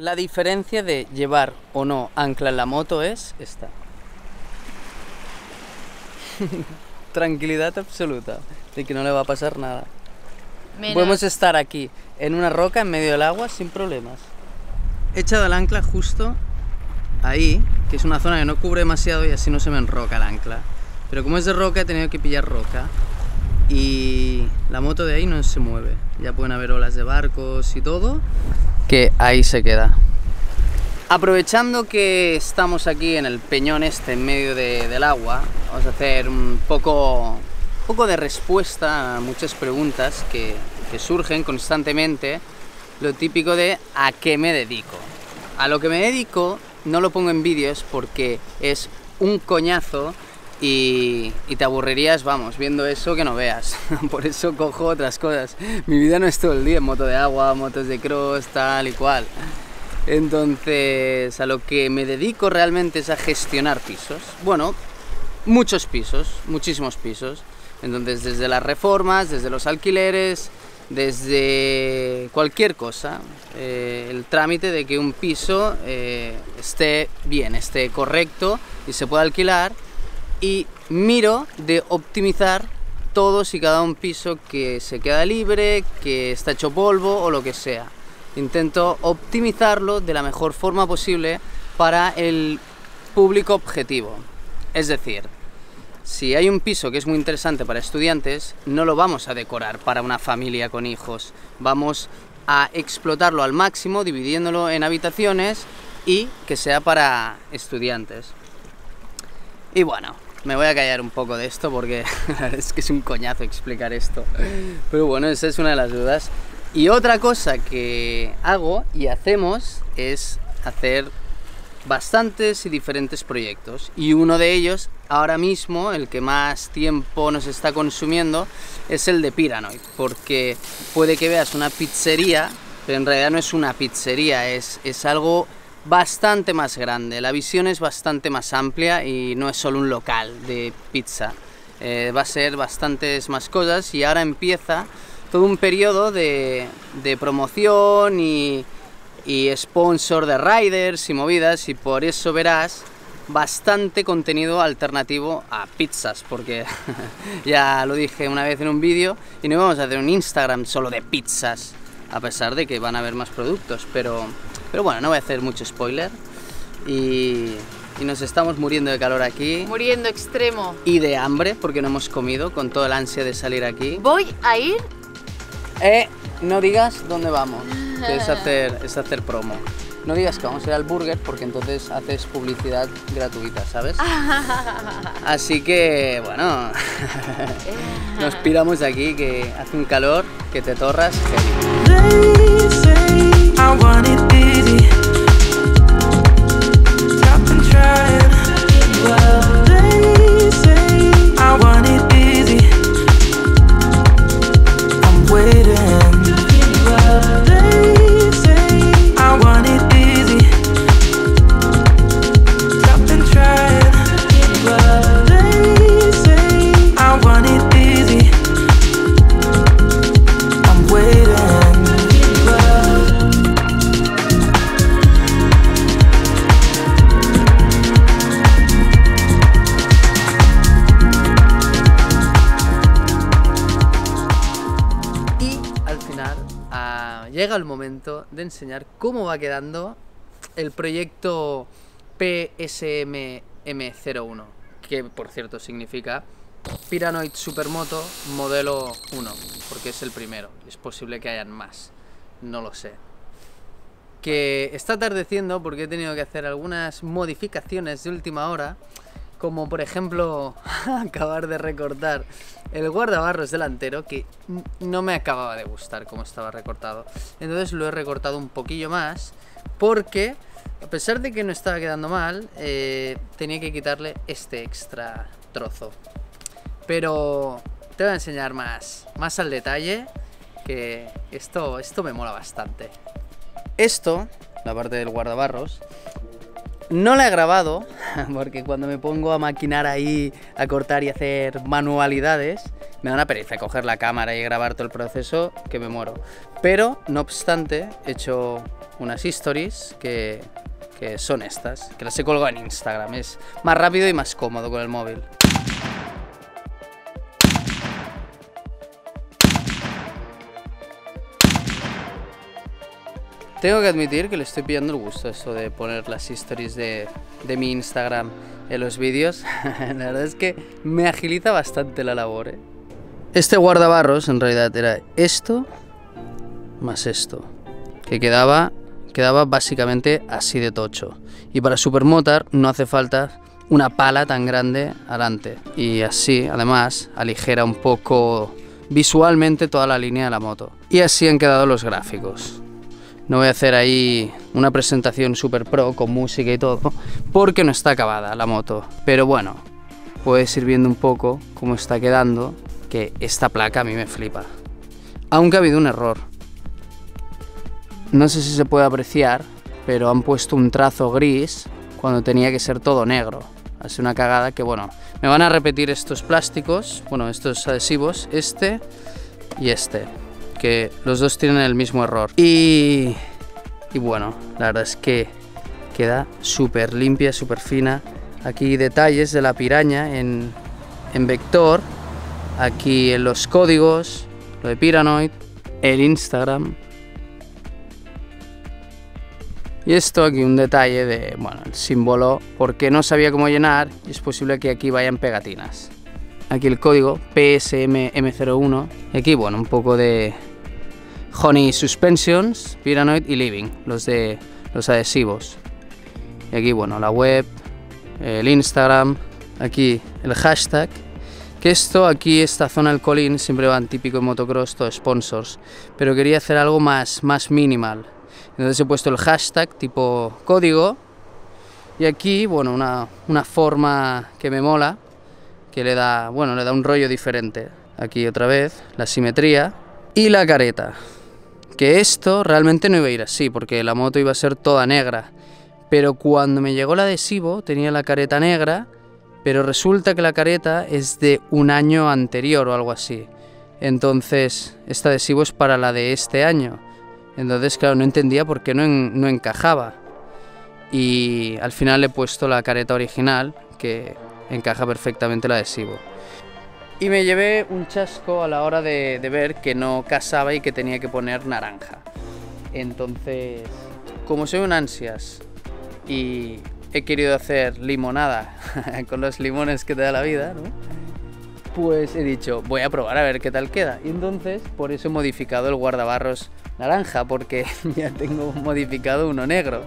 La diferencia de llevar o no ancla en la moto es esta. Tranquilidad absoluta, de que no le va a pasar nada. Mira. Podemos estar aquí, en una roca, en medio del agua, sin problemas. He echado el ancla justo ahí, que es una zona que no cubre demasiado y así no se me enroca el ancla. Pero como es de roca, he tenido que pillar roca. Y la moto de ahí no se mueve. Ya pueden haber olas de barcos y todo, que ahí se queda. Aprovechando que estamos aquí en el peñón este, en medio del agua, vamos a hacer un poco de respuesta a muchas preguntas que surgen constantemente. Lo típico de ¿a qué me dedico? A lo que me dedico no lo pongo en vídeos porque es un coñazo y te aburrirías, vamos, viendo eso que no veas. Por eso cojo otras cosas. Mi vida no es todo el día en moto de agua, motos de cross, tal y cual. Entonces, a lo que me dedico realmente es a gestionar pisos. Bueno, muchos pisos, muchísimos pisos. Entonces, desde las reformas, desde los alquileres, desde cualquier cosa, el trámite de que un piso esté bien, esté correcto y se pueda alquilar. Y miro de optimizar todos y cada un piso que se queda libre, que está hecho polvo o lo que sea. Intento optimizarlo de la mejor forma posible para el público objetivo. Es decir, si hay un piso que es muy interesante para estudiantes, no lo vamos a decorar para una familia con hijos. Vamos a explotarlo al máximo, dividiéndolo en habitaciones y que sea para estudiantes. Y bueno, me voy a callar un poco de esto porque la verdad es que es un coñazo explicar esto. Pero bueno, esa es una de las dudas. Y otra cosa que hago y hacemos es hacer bastantes y diferentes proyectos. Y uno de ellos, ahora mismo, el que más tiempo nos está consumiendo, es el de Piranoid. Porque puede que veas una pizzería, pero en realidad no es una pizzería, es algo bastante más grande. La visión es bastante más amplia y no es solo un local de pizza. Va a ser bastantes más cosas y ahora empieza todo un periodo de promoción y sponsor de riders y movidas, y por eso verás bastante contenido alternativo a pizzas, porque ya lo dije una vez en un vídeo y no vamos a hacer un Instagram solo de pizzas, a pesar de que van a haber más productos, pero bueno, no voy a hacer mucho spoiler. Y nos estamos muriendo de calor aquí. Muriendo extremo. Y de hambre, porque no hemos comido, con toda la ansia de salir aquí. Voy a ir... no digas dónde vamos, que es hacer promo. No digas que vamos a ir al burger, porque entonces haces publicidad gratuita, ¿sabes? Así que, bueno, nos piramos de aquí, que hace un calor, que te torras. Llega el momento de enseñar cómo va quedando el proyecto PSMM01, que por cierto significa Piranoid Supermoto modelo 1, porque es el primero. Es posible que hayan más, no lo sé. Que está atardeciendo porque he tenido que hacer algunas modificaciones de última hora, como por ejemplo acabar de recortar el guardabarros delantero, que no me acababa de gustar como estaba recortado. Entonces lo he recortado un poquillo más porque, a pesar de que no estaba quedando mal, tenía que quitarle este extra trozo. Pero te voy a enseñar más al detalle, que esto me mola bastante. Esto, la parte del guardabarros, no la he grabado, porque cuando me pongo a maquinar ahí, a cortar y hacer manualidades, Me da una pereza coger la cámara y grabar todo el proceso que me muero. Pero, no obstante, he hecho unas stories que son estas, que las he colgado en Instagram. Es más rápido y más cómodo con el móvil. Tengo que admitir que le estoy pillando el gusto a esto de poner las stories de mi Instagram en los vídeos. La verdad es que me agiliza bastante la labor, ¿eh? Este guardabarros en realidad era esto más esto, que quedaba básicamente así de tocho. Y para supermotar no hace falta una pala tan grande adelante. Y así, además, aligera un poco visualmente toda la línea de la moto. Y así han quedado los gráficos. No voy a hacer ahí una presentación super pro con música y todo, porque no está acabada la moto. Pero bueno, puedes ir viendo un poco cómo está quedando, que esta placa a mí me flipa. Aunque ha habido un error. No sé si se puede apreciar, pero han puesto un trazo gris cuando tenía que ser todo negro. Así una cagada que, bueno, me van a repetir estos plásticos, bueno, estos adhesivos, este y este, que los dos tienen el mismo error. Y bueno, la verdad es que queda súper limpia, súper fina. Aquí detalles de la piraña en vector, aquí en los códigos, lo de Piranoid, el Instagram. Y esto aquí un detalle de, bueno, el símbolo, porque no sabía cómo llenar y es posible que aquí vayan pegatinas. Aquí el código PSMM01 y aquí, bueno, un poco de Honey Suspensions, Piranoid y Living, los de los adhesivos. Y aquí, bueno, la web, el Instagram, aquí el hashtag, que esto, aquí esta zona del colín, siempre van típico en motocross, todo sponsors, pero quería hacer algo más minimal. Entonces he puesto el hashtag tipo código y aquí, bueno, una forma que me mola, que le da, bueno, le da un rollo diferente. Aquí otra vez la simetría y la careta, que esto realmente no iba a ir así porque la moto iba a ser toda negra, pero cuando me llegó el adhesivo tenía la careta negra, pero resulta que la careta es de un año anterior o algo así, entonces este adhesivo es para la de este año, entonces claro, no entendía por qué no encajaba y al final le he puesto la careta original que encaja perfectamente el adhesivo. Y me llevé un chasco a la hora de ver que no casaba y que tenía que poner naranja. Entonces, como soy un ansias y he querido hacer limonada con los limones que te da la vida, ¿no?, pues he dicho, voy a probar a ver qué tal queda. Y entonces, por eso he modificado el guardabarros naranja, porque ya tengo modificado uno negro,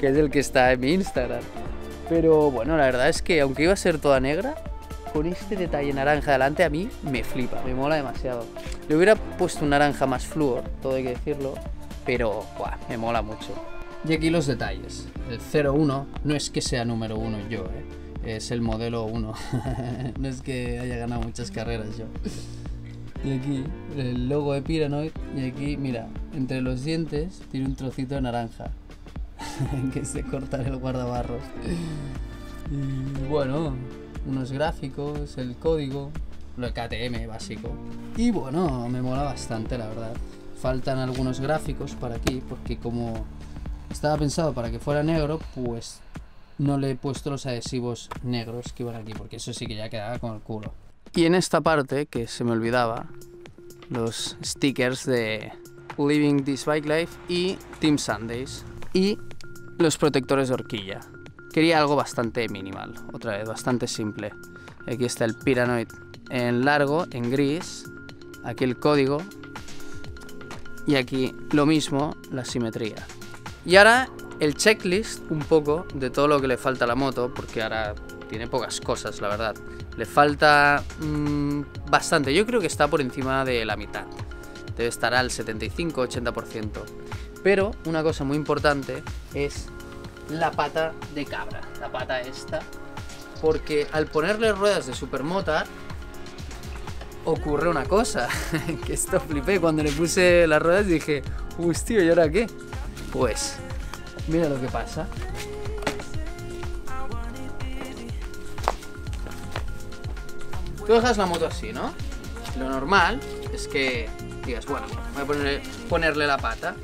que es el que está en mi Instagram. Pero bueno, la verdad es que aunque iba a ser toda negra, con este detalle naranja delante a mí me flipa, me mola demasiado. Le hubiera puesto un naranja más flúor, todo hay que decirlo, pero buah, me mola mucho. Y aquí los detalles. El 01 no es que sea número 1 yo, es el modelo 1. No es que haya ganado muchas carreras yo. Y aquí el logo de Piranoid y aquí, mira, entre los dientes tiene un trocito de naranja. Que se cortar el guardabarros. Y bueno, unos gráficos, el código, lo KTM básico. Y bueno, me mola bastante, la verdad. Faltan algunos gráficos para aquí, porque como estaba pensado para que fuera negro, pues no le he puesto los adhesivos negros que iban aquí, porque eso sí que ya quedaba con el culo. Y en esta parte, que se me olvidaba, los stickers de Living This Bike Life y Team Sundays. Y los protectores de horquilla. Quería algo bastante minimal, otra vez, bastante simple. Aquí está el Piranoid en largo, en gris. Aquí el código. Y aquí lo mismo, la simetría. Y ahora el checklist un poco de todo lo que le falta a la moto, porque ahora tiene pocas cosas, la verdad. Le falta bastante, yo creo que está por encima de la mitad. Debe estar al 75-80%. Pero una cosa muy importante es la pata de cabra, la pata esta, porque al ponerle ruedas de supermotar ocurre una cosa, que esto flipé, cuando le puse las ruedas dije, hostia, ¿y ahora qué? Pues, mira lo que pasa. Tú dejas la moto así, ¿no? Lo normal es que digas, bueno, voy a ponerle la pata.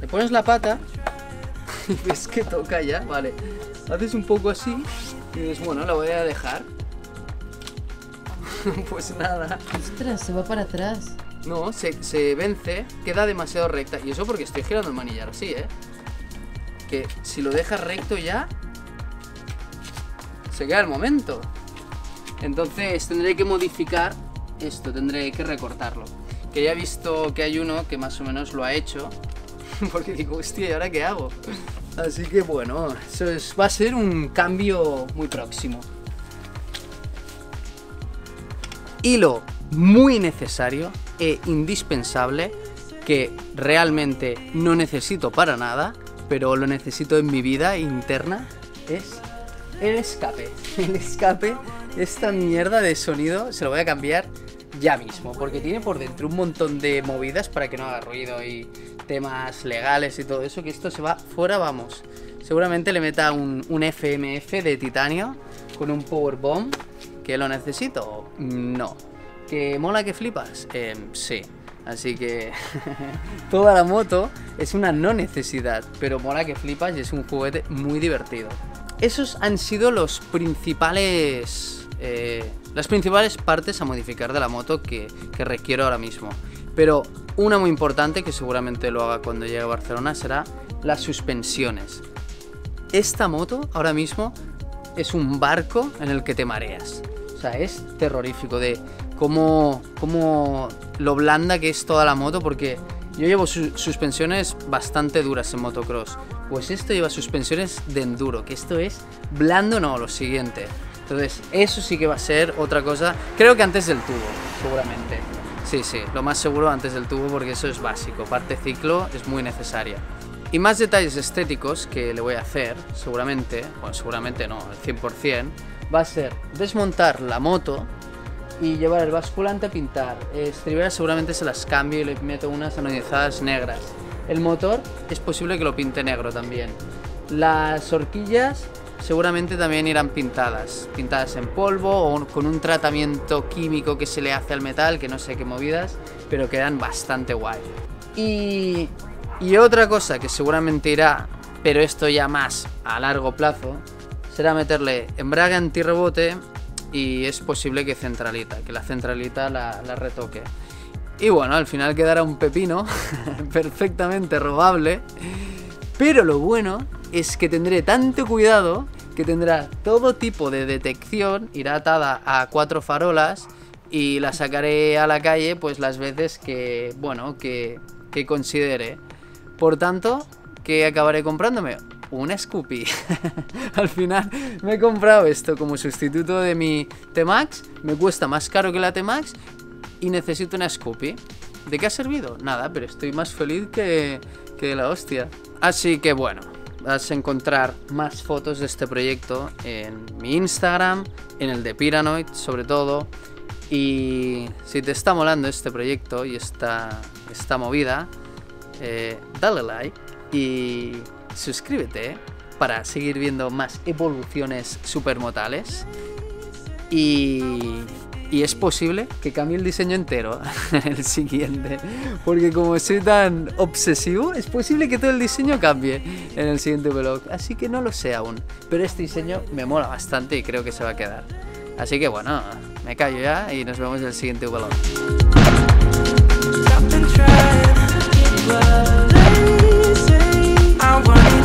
Le pones la pata y ves que toca ya, vale. Haces un poco así y dices, bueno, la voy a dejar. Pues nada. Ostras, se va para atrás. No, se vence, queda demasiado recta. Y eso porque estoy girando el manillar así, ¿eh? Que si lo dejas recto ya, se queda el momento. Entonces tendré que modificar esto, tendré que recortarlo. Que ya he visto que hay uno que más o menos lo ha hecho. Porque digo, hostia, ¿y ahora qué hago? Así que bueno, eso va a ser un cambio muy próximo. Hilo muy necesario e indispensable, que realmente no necesito para nada, pero lo necesito en mi vida interna, es el escape. El escape, esta mierda de sonido, se lo voy a cambiar ya mismo, porque tiene por dentro un montón de movidas para que no haga ruido y temas legales y todo eso, que esto se va fuera, vamos. Seguramente le meta un FMF de titanio con un powerbomb. ¿Que lo necesito? No. ¿Que mola que flipas? Sí. Así que toda la moto es una no necesidad, pero mola que flipas y es un juguete muy divertido. Esos han sido los principales, las principales partes a modificar de la moto que requiero ahora mismo. Pero una muy importante, que seguramente lo haga cuando llegue a Barcelona, será las suspensiones. Esta moto ahora mismo es un barco en el que te mareas. O sea, es terrorífico de cómo lo blanda que es toda la moto, porque yo llevo suspensiones bastante duras en motocross. Pues esto lleva suspensiones de enduro, que esto es blando, no, lo siguiente. Entonces, eso sí que va a ser otra cosa, creo que antes del tubo, seguramente. Sí, sí, lo más seguro antes del tubo, porque eso es básico, parte ciclo es muy necesaria. Y más detalles estéticos que le voy a hacer, seguramente, bueno, seguramente no, el 100%, va a ser desmontar la moto y llevar el basculante a pintar. Estriberas seguramente se las cambio y le meto unas anodizadas negras. El motor es posible que lo pinte negro también. Las horquillas seguramente también irán pintadas en polvo o con un tratamiento químico que se le hace al metal, que no sé qué movidas, pero quedan bastante guay. Y otra cosa que seguramente irá, pero esto ya más a largo plazo, será meterle embrague antirrebote y es posible que centralita, que la centralita la retoque. Y bueno, al final quedará un pepino perfectamente robable, pero lo bueno es que tendré tanto cuidado que tendrá todo tipo de detección, irá atada a 4 farolas y la sacaré a la calle pues las veces que, bueno, que considere. Por tanto, que acabaré comprándome una Scoopy. Al final me he comprado esto como sustituto de mi T-Max, me cuesta más caro que la T-Max y necesito una Scoopy. ¿De qué ha servido? Nada, pero estoy más feliz que de la hostia. Así que bueno, vas a encontrar más fotos de este proyecto en mi Instagram, en el de Piranoid sobre todo. Y si te está molando este proyecto y esta movida, dale like y suscríbete para seguir viendo más evoluciones supermotales y es posible que cambie el diseño entero el siguiente, porque como soy tan obsesivo es posible que todo el diseño cambie en el siguiente vlog, así que no lo sé aún, pero este diseño me mola bastante y creo que se va a quedar. Así que bueno, me callo ya y nos vemos en el siguiente vlog. I wanna